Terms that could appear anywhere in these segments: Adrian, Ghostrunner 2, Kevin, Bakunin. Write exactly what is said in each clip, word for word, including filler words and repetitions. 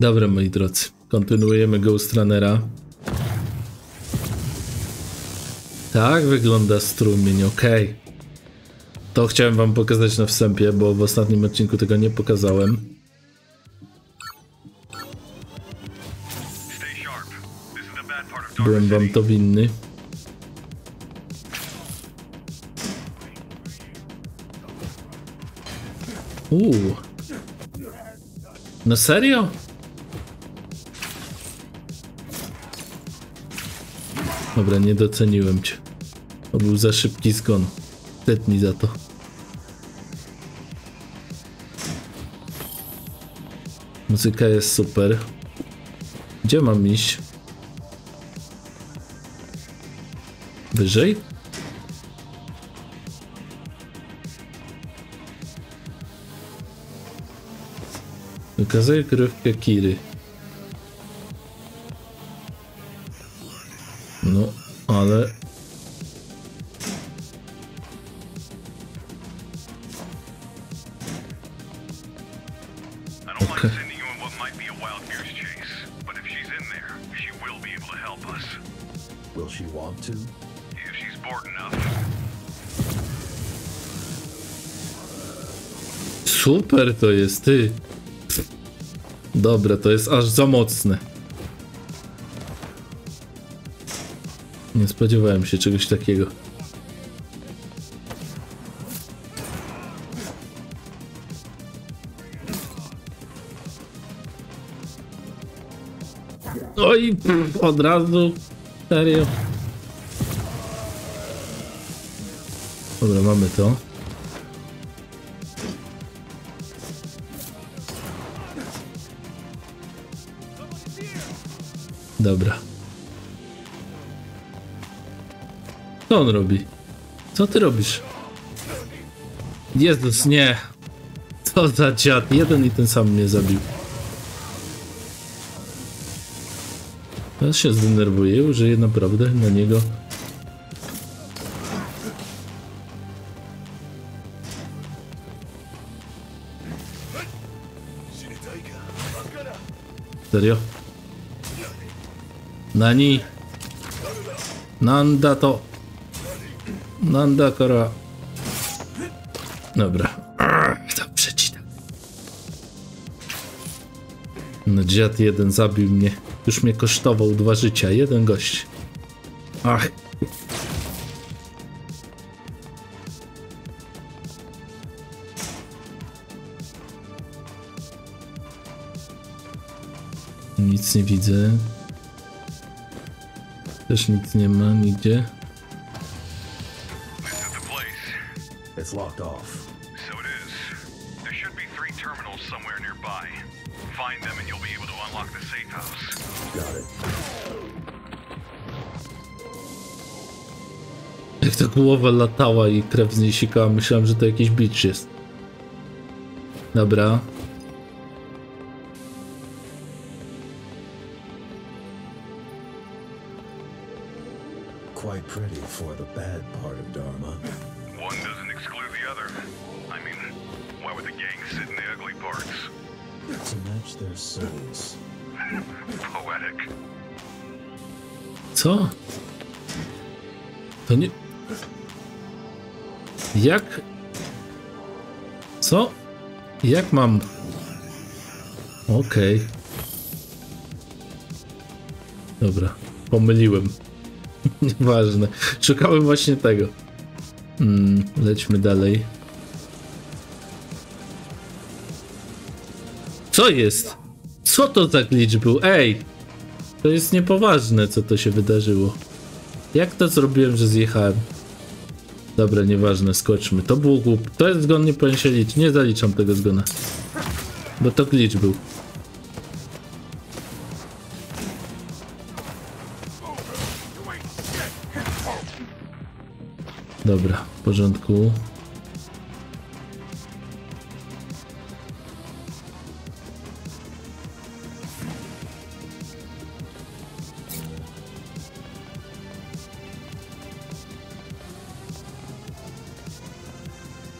Dobra, moi drodzy, kontynuujemy Ghostrunnera. Tak wygląda strumień, okej. Okay. To chciałem wam pokazać na wstępie, bo w ostatnim odcinku tego nie pokazałem. Byłem wam to winny. Uuu. No serio? Dobra, nie doceniłem cię. To był za szybki zgon. Wstydni za to. Muzyka jest super. Gdzie mam iść? Wyżej? Wykazuję krywkę Kiry. No, ale... Okay. Super to jest, ty. Dobra, to jest aż za mocne. Nie spodziewałem się czegoś takiego. Oj, od razu. Serio. Dobra, mamy to. Dobra. Co on robi? Co ty robisz? Jezus, nie! Co za dziad? Jeden i ten sam mnie zabił. Teraz się zdenerwuję, użyję naprawdę na niego. Serio? Nani? Nanda to... Nanda kora... Dobra. Dobrze ci tak. No dziad jeden zabił mnie. Już mnie kosztował dwa życia. Jeden gość. Ach. Nic nie widzę. Też nic nie ma nigdzie. It's locked off. So it is. There should be three terminals somewhere nearby. Find them and you'll be able to unlock the safe house. Got it. Jak ta głowa latała i krew z niej sikała, myślałem, że to jakiś bicz jest. Dobra. Quite pretty for the bad part of Dharma. One doesn't exclude the other. I mean, why would the gang sit in the ugly parts? To match their souls. Poetic. Co? To nie... Jak? Co? Jak mam? Okej. Okay. Dobra, pomyliłem. Nieważne. Szukałem właśnie tego. Hmm, lećmy dalej. Co jest? Co to za glitch był? Ej! To jest niepoważne, co to się wydarzyło. Jak to zrobiłem, że zjechałem? Dobra, nieważne, skoczmy. To było głup. To jest zgon, nie powinien się liczyć. Nie zaliczam tego zgona. Bo to glitch był. Dobra, w porządku.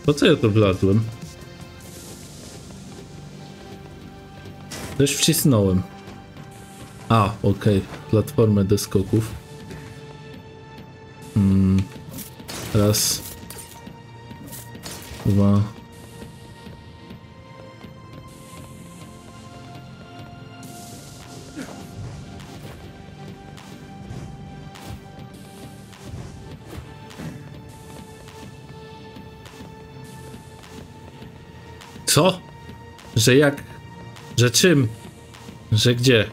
Po co ja to wlazłem? Coś wcisnąłem. A, okej. Okay. Platformę do skoków. Hmm. Raz. Dwa. Co? Że jak? Że czym? Że gdzie?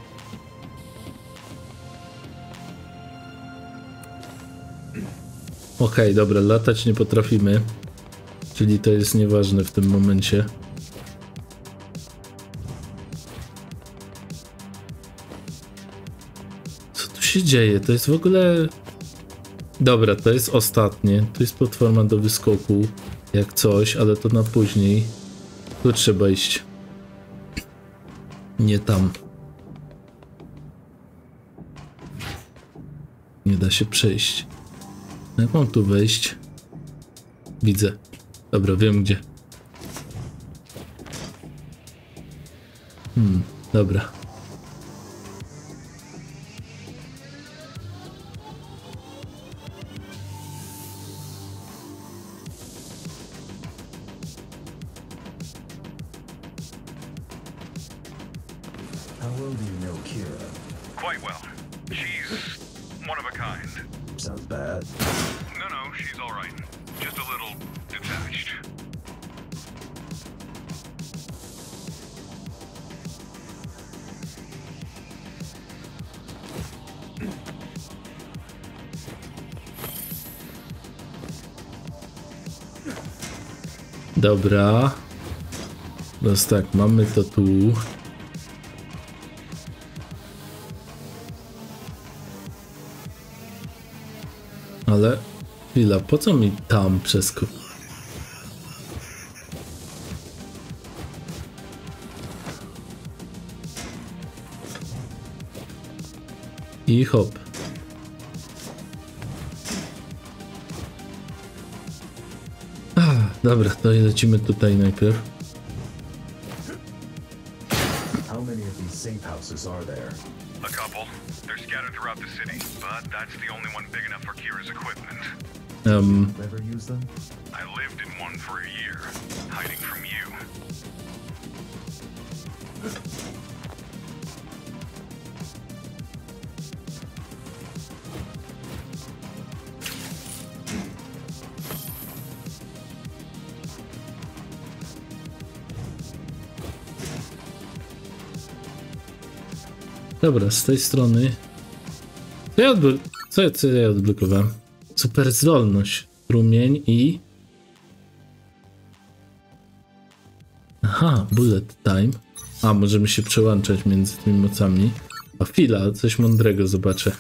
Okej, okay, dobra, latać nie potrafimy. Czyli to jest nieważne w tym momencie. Co tu się dzieje? To jest w ogóle... Dobra, to jest ostatnie. To jest platforma do wyskoku. Jak coś, ale to na później. Tu trzeba iść. Nie tam. Nie da się przejść. Jak mam tu wejść? Widzę. Dobra, wiem gdzie. Hmm, dobra. Dobra. Teraz tak, mamy to tu. Ale... Chwila, po co mi tam przeskok... I hop. Dobra, to lecimy tutaj najpierw. How many of these safe houses are there? A couple. They're scattered throughout the city, but that's the only one big enough for Kira's equipment. Um. Never use them? I lived in one for a year, hiding from you. Dobra, z tej strony... Co ja, odbl... co, co ja odblokowałem? Super zdolność. Rumień i... Aha, bullet time. A, możemy się przełączać między tymi mocami. A chwila, coś mądrego zobaczę.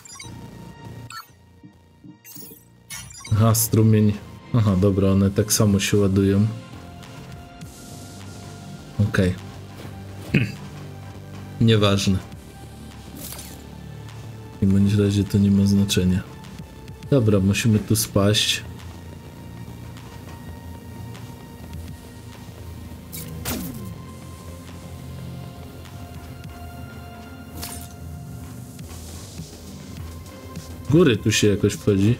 Aha, strumień. Aha, dobra, one tak samo się ładują. Okej. Okay. Nieważne. W każdym razie to nie ma znaczenia. Dobra, musimy tu spaść. Góry tu się jakoś wchodzi.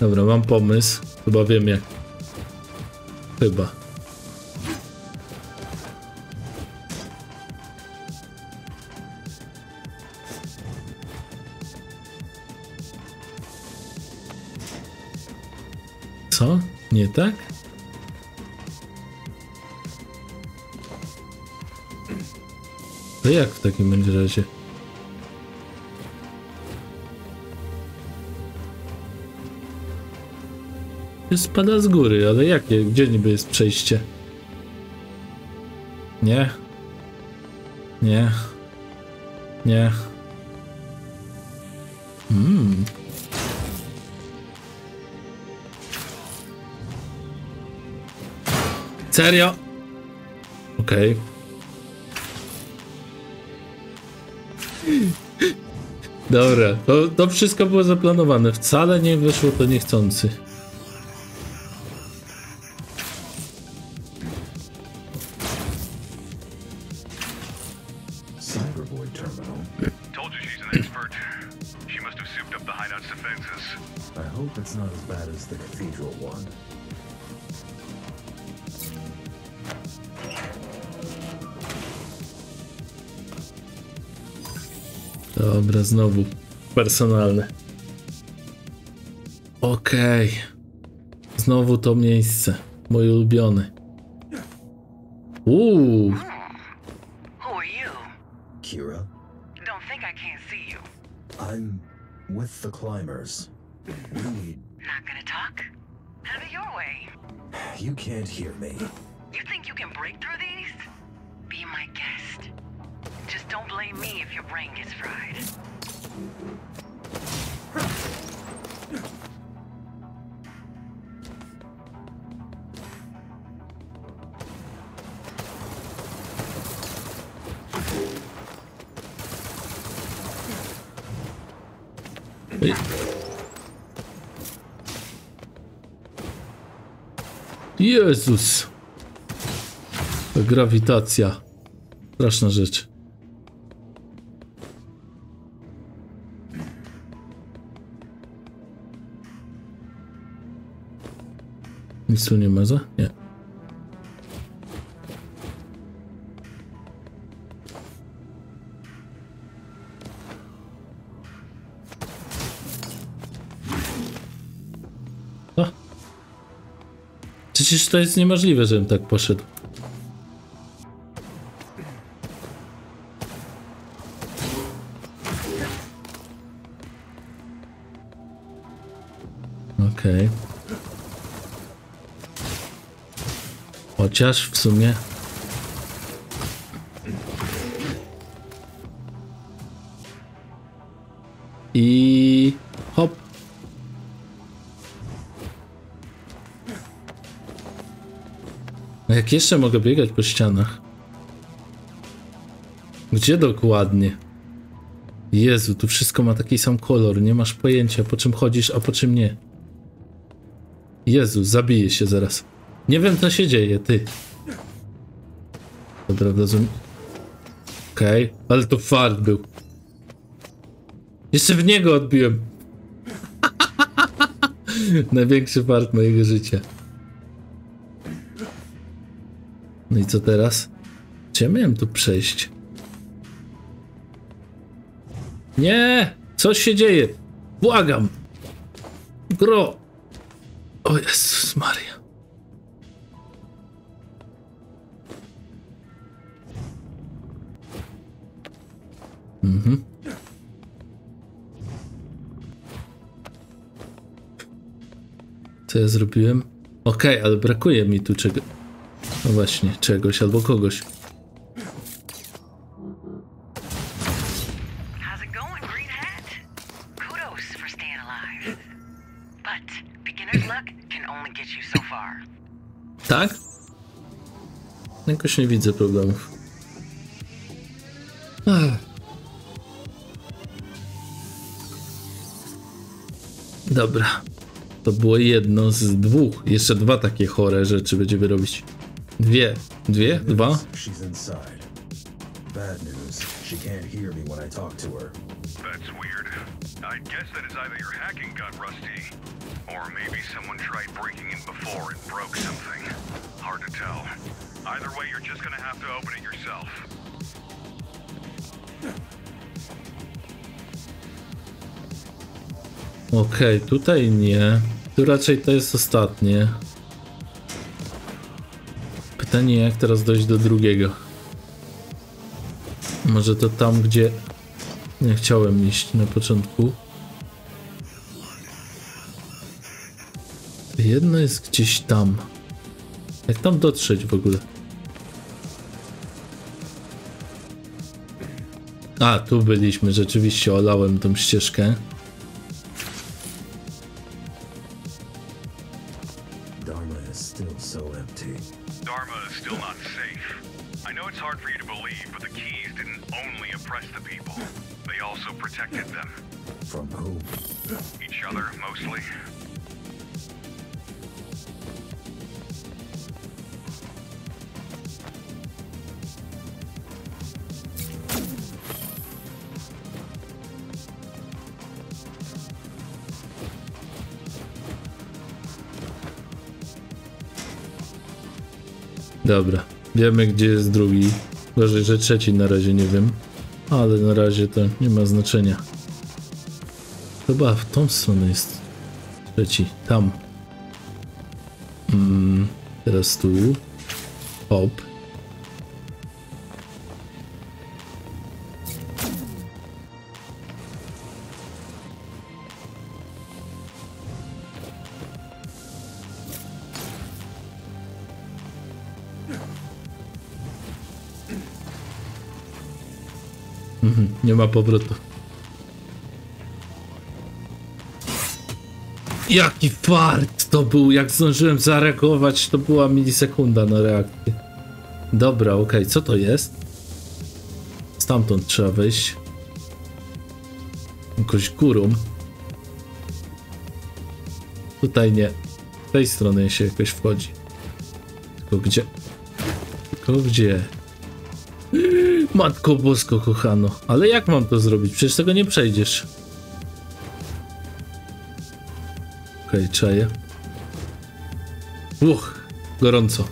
Dobra, mam pomysł. Chyba wiem jak. Chyba. Co? Nie tak? To jak w takim razie? Spada z góry, ale jakie? Gdzie niby jest przejście? Nie. Nie. Nie. Hmm. Serio? Okej. Okay. Dobra, to, to wszystko było zaplanowane. Wcale nie wyszło to niechcący. Dobra, znowu personalne. Okej. Okay. Znowu to miejsce. Moje ulubione. Uuu. Who are you? Kira? Don't think I can't see you. I'm with the climbers. We... Not gonna talk? Have it your way. You can't hear me. You think you can break through these? Be my guest. Just don't blame me if your brain gets fried. Wait. Jezus. Ta grawitacja. Straszna rzecz. Nic tu nie ma za? Nie. A. Przecież to jest niemożliwe, żebym tak poszedł. Okej. Okay. Chociaż w sumie... I... hop! A jak jeszcze mogę biegać po ścianach? Gdzie dokładnie? Jezu, tu wszystko ma taki sam kolor, nie masz pojęcia po czym chodzisz, a po czym nie. Jezu, zabiję się zaraz. Nie wiem co się dzieje, ty. Dobra, rozumiem. Okej, okay. Ale to fart był. Jeszcze w niego odbiłem. Największy fart mojego życia. No i co teraz? Czy ja miałem tu przejść? Nie! Coś się dzieje! Błagam! Gro! O Jezus Maria. Mhm. Co ja zrobiłem? Okej, okay, ale brakuje mi tu czego... No właśnie, czegoś albo kogoś. Tak? Jakoś nie widzę problemów. Ach. Dobra, to było jedno z dwóch. Jeszcze dwa takie chore rzeczy będziemy robić. Dwie. Dwie? Dwa? Okej, okay, tutaj nie. Tu raczej to jest ostatnie. Pytanie jak teraz dojść do drugiego. Może to tam, gdzie nie chciałem iść na początku. Jedno jest gdzieś tam. Jak tam dotrzeć w ogóle? A, tu byliśmy. Rzeczywiście olałem tą ścieżkę. Only oppress the people. They also protected them. From who? Each other, mostly. Dobra, wiemy gdzie jest drugi. Gorzej, że trzeci na razie nie wiem. Ale na razie to nie ma znaczenia. Chyba w tą stronę jest trzeci. Tam. Mm, teraz tu. Hop. Nie ma powrotu. Jaki fart to był, jak zdążyłem zareagować, to była milisekunda na reakcję. Dobra, okej, okay. Co to jest? Stamtąd trzeba wyjść. Jakoś górą. Tutaj nie. Z tej strony się jakoś wchodzi. Tylko gdzie? Tylko gdzie? Matko bosko, kochano. Ale jak mam to zrobić? Przecież tego nie przejdziesz. Okej, okay, czaję. Uch, gorąco.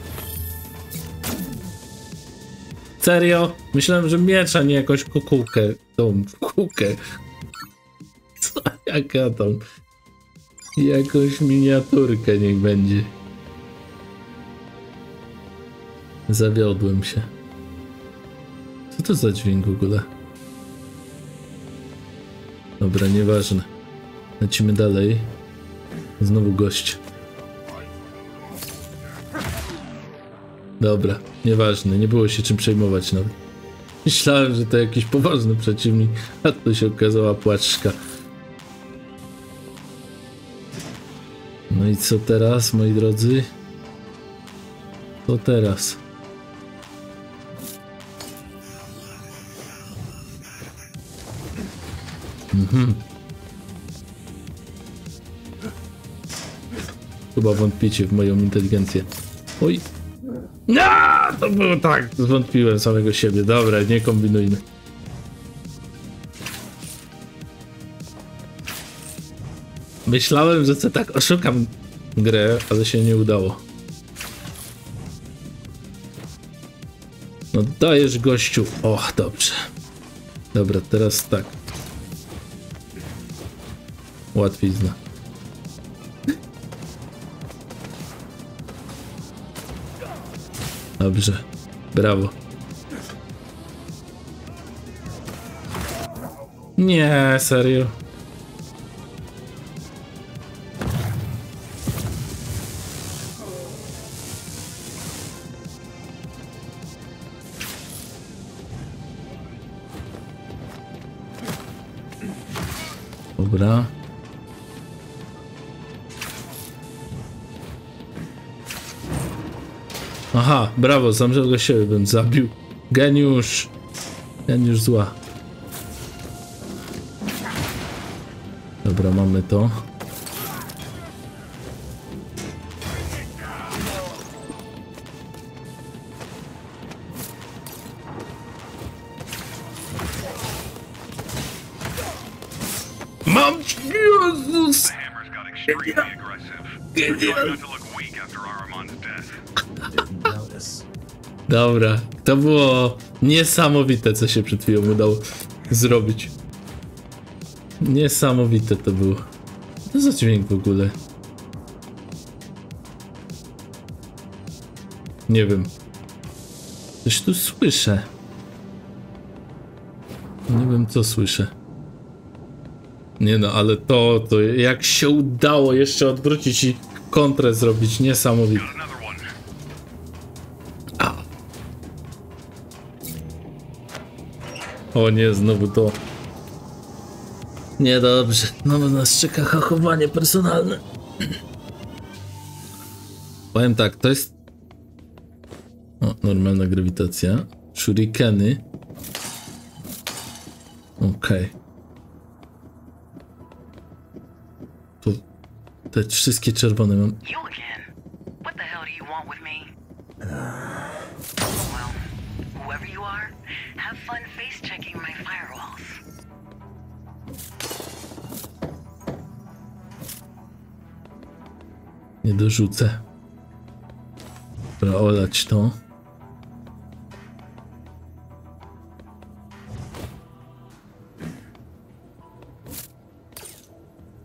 Serio? Myślałem, że miecza, nie jakąś kukułkę. Tą kukułkę. Co ja gadam? Jakąś miniaturkę niech będzie. Zawiodłem się. Co to za dźwięk w ogóle? Dobra, nieważne. Lecimy dalej. Znowu gość. Dobra, nieważne. Nie było się czym przejmować nawet. Myślałem, że to jakiś poważny przeciwnik, a to się okazała płaczka. No i co teraz, moi drodzy? Co teraz? Mhm. Chyba wątpicie w moją inteligencję. Oj. No, to było tak. Zwątpiłem samego siebie. Dobra, nie kombinujmy. Myślałem, że co tak oszukam grę, ale się nie udało. No dajesz gościu. Och, dobrze. Dobra, teraz tak. Łatwizna. Dobrze. Brawo. Nie, serio. Dobra. Aha, brawo, samego siebie bym zabił. Geniusz. Geniusz zła. Dobra, mamy to. Mam... Jezus! Dobra, to było niesamowite, co się przed chwilą udało zrobić. Niesamowite to było. To za dźwięk w ogóle. Nie wiem. Coś tu słyszę. Nie wiem, co słyszę. Nie no, ale to, to jak się udało jeszcze odwrócić i kontrę zrobić, niesamowite. O nie, znowu to. Niedobrze. No nas czeka hakowanie personalne. Powiem tak, to jest... O, normalna grawitacja. Shurikeny. Okej. Okay. Tu te wszystkie czerwone mam. Nie dorzucę. Dobra, olać to.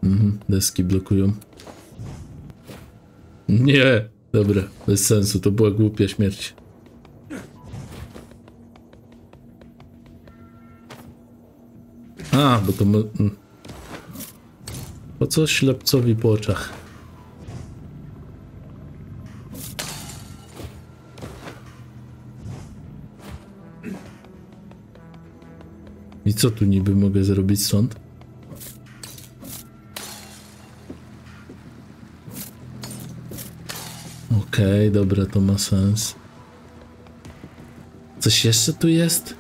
Mhm, deski blokują. Nie! Dobra, bez sensu, to była głupia śmierć. A, bo to... Po co ślepcowi po oczach? I co tu niby mogę zrobić stąd? Okej, okay, dobra, to ma sens. Coś jeszcze tu jest?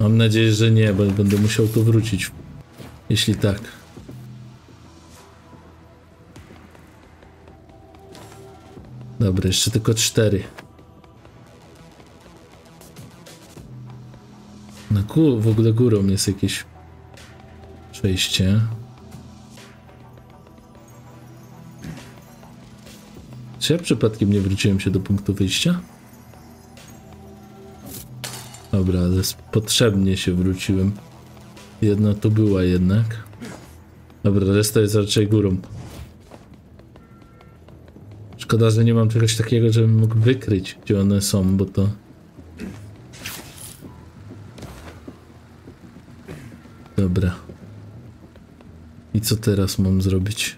Mam nadzieję, że nie, bo będę musiał tu wrócić, jeśli tak. Dobra, jeszcze tylko cztery. Na kół, w ogóle górą jest jakieś przejście. Czy ja przypadkiem nie wróciłem się do punktu wyjścia? Dobra, ale potrzebnie się wróciłem. Jedna to była jednak. Dobra, reszta jest raczej górą. Szkoda, że nie mam czegoś takiego, żebym mógł wykryć, gdzie one są, bo to... Dobra. I co teraz mam zrobić?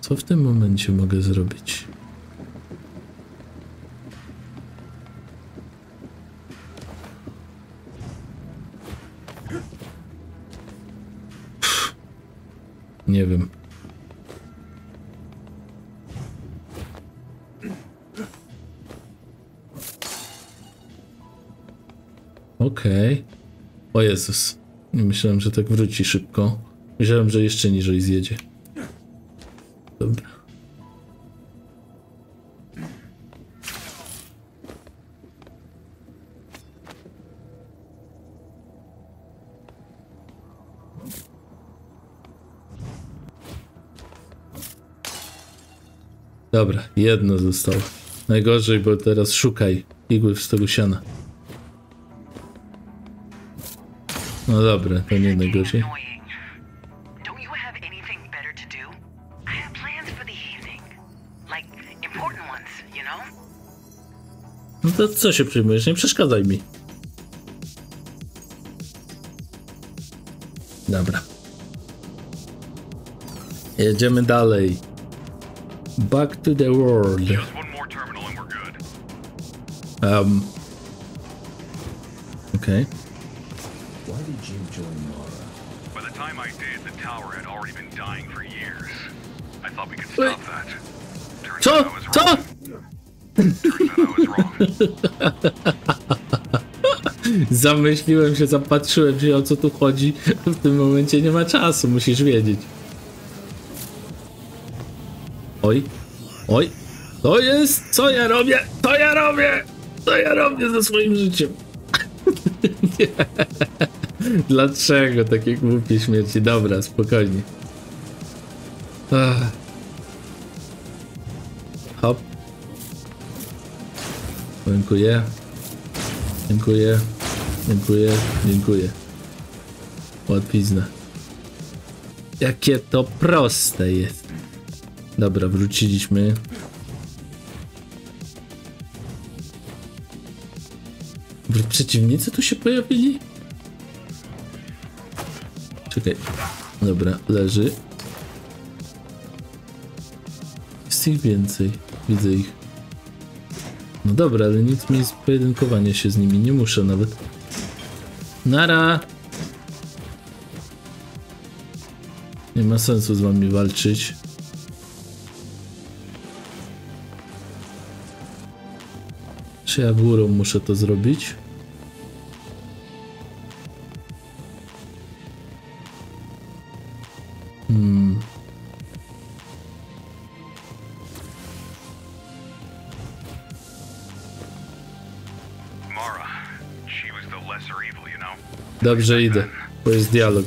Co w tym momencie mogę zrobić? Pff, nie wiem. Okej. O Jezus. Nie myślałem, że tak wróci szybko. Myślałem, że jeszcze niżej zjedzie. Dobra. Dobra, jedno zostało. Najgorzej, bo teraz szukaj igły w stogu siana. No dobra, to nie najgorzej. No to co się przyjmujesz? Nie przeszkadzaj mi. Dobra. Jedziemy dalej. Back to the world. Um. Okej. Okay. Co? Co? Zamyśliłem się, zapatrzyłem się, o co tu chodzi. W tym momencie nie ma czasu, musisz wiedzieć. Oj, oj, to jest, co ja robię, to ja robię, to ja robię ze swoim życiem. Nie. Dlaczego takie głupie śmierci? Dobra, spokojnie. Ach. Hop. Dziękuję. Dziękuję. Dziękuję. Dziękuję. Łatwizna. Jakie to proste jest. Dobra, wróciliśmy. Przeciwnicy tu się pojawili? Czekaj. Dobra, leży. Jest ich więcej. Widzę ich. No dobra, ale nic mi z pojedynkowania się z nimi. Nie muszę nawet. Nara! Nie ma sensu z wami walczyć. Czy ja górą muszę to zrobić? Hmm. Dobrze idę, bo jest dialog.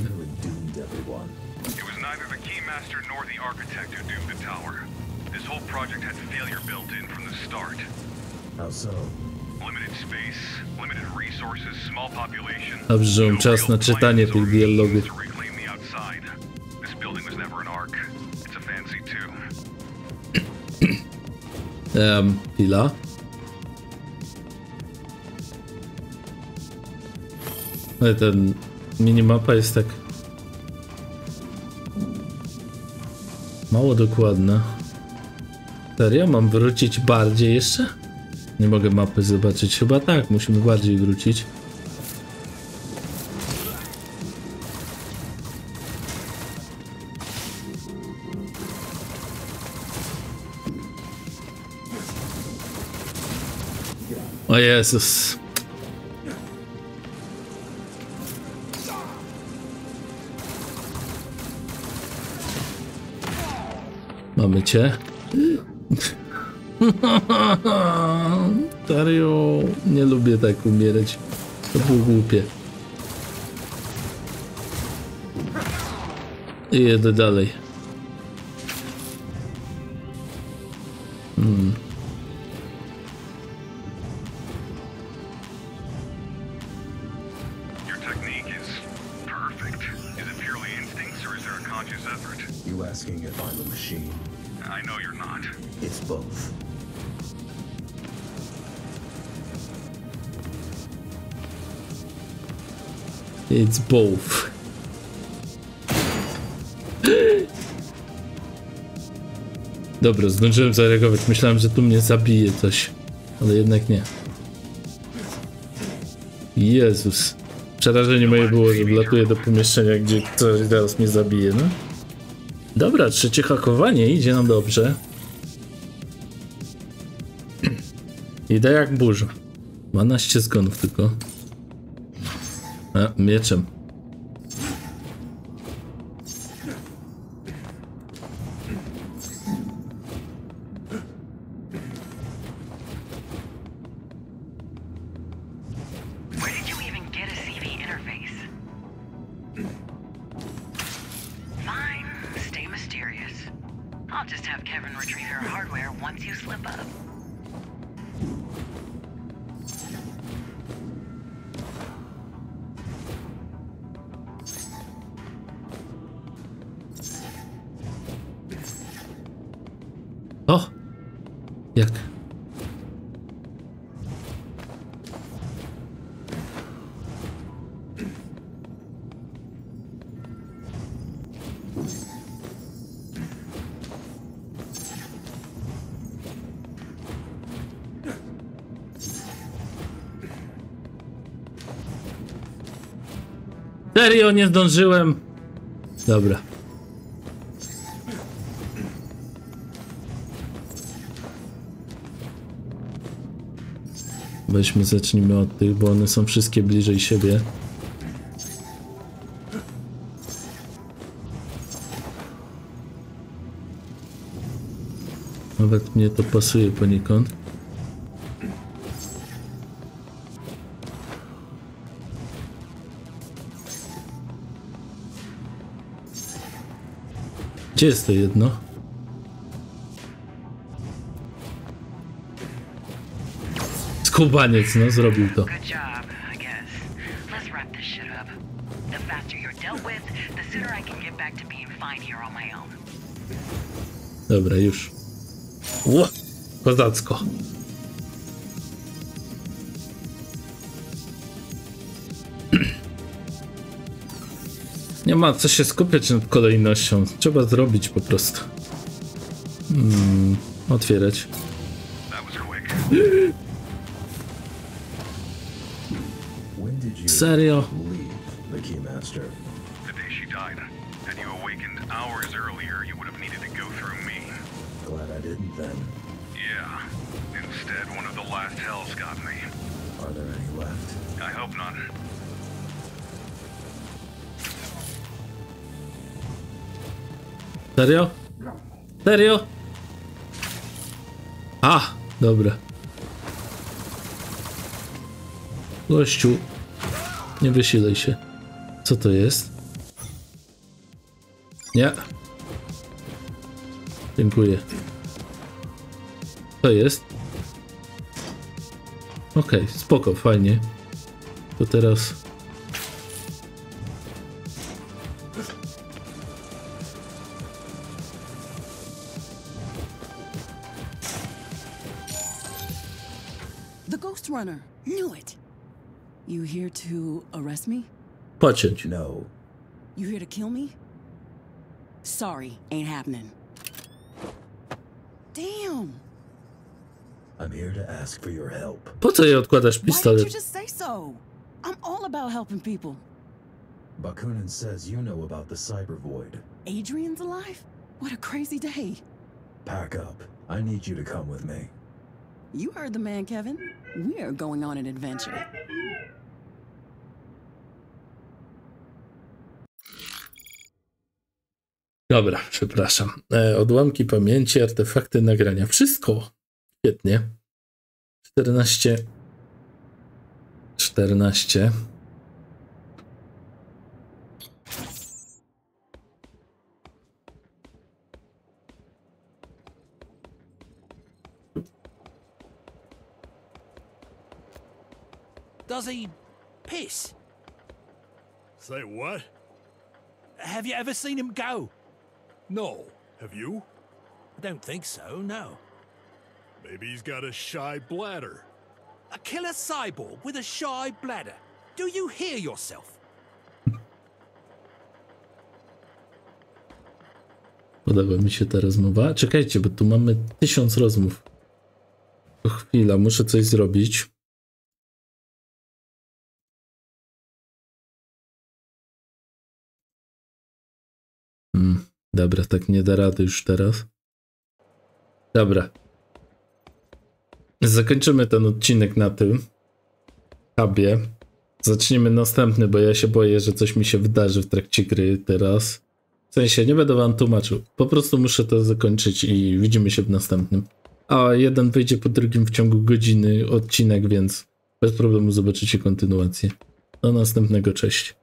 Dobrze, że mam czas na czytanie tych dialogów. Ehm, chwila. Ale ten minimapa jest tak mało dokładna. Serio? Mam wrócić bardziej jeszcze? Nie mogę mapy zobaczyć. Chyba tak, musimy bardziej wrócić. O Jezus. Mamy cię. Tario, nie lubię tak umierać. To było głupie. I jedę dalej. Hmm. It's both. Dobra, zdążyłem zareagować. Myślałem, że tu mnie zabije coś, ale jednak nie. Jezus. Przerażenie moje było, że wlatuję do pomieszczenia, gdzie coś teraz mnie zabije, no. Dobra, trzecie hakowanie. Idzie nam dobrze. Idę jak burza. dwanaście zgonów tylko. A, mieczem. Serio, nie zdążyłem. Dobra. Weźmy, zacznijmy od tych, bo one są wszystkie bliżej siebie. Nawet mnie to pasuje poniekąd. Gdzie jest to jedno? Skubaniec, no, zrobił to. Dobra, już. Ło! Kozacko. Nie ma co się skupiać nad kolejnością. Trzeba zrobić po prostu. Hmm, otwierać. Serio? Serio? Serio? A, dobra. Gościu, nie wysilaj się. Co to jest? Nie. Dziękuję. To jest. Okej, okay, spoko, fajnie. To teraz... The Ghostrunner knew it. You here to arrest me? Pociąć. No. You here to kill me? Sorry, ain't happening. Damn. I'm here to ask for your help. Po co jej odkładasz pistolet? Why did you just say so? I'm all about helping people. Bakunin says you know about the cyber void. Adrian's alive? What a crazy day. Pack up. I need you to come with me. You heard the man, Kevin. We are going on an adventure. Dobra, przepraszam. E, odłamki pamięci, artefakty, nagrania. Wszystko. Świetnie. czternaście. czternaście. Does he piss? Say what? Have you ever seen him go? No. Have you? I don't think so, no. Maybe he's got a shy bladder. A killer cyborg with a shy bladder. Do you hear yourself? Podoba mi się ta rozmowa. Czekajcie, bo tu mamy tysiąc rozmów. To chwila, muszę coś zrobić. Hmm, dobra, tak nie da rady już teraz. Dobra. Zakończymy ten odcinek na tym tabie. Zaczniemy następny, bo ja się boję, że coś mi się wydarzy w trakcie gry teraz. W sensie, nie będę wam tłumaczył. Po prostu muszę to zakończyć i widzimy się w następnym. A jeden wyjdzie po drugim w ciągu godziny odcinek, więc bez problemu zobaczycie kontynuację. Do następnego, cześć.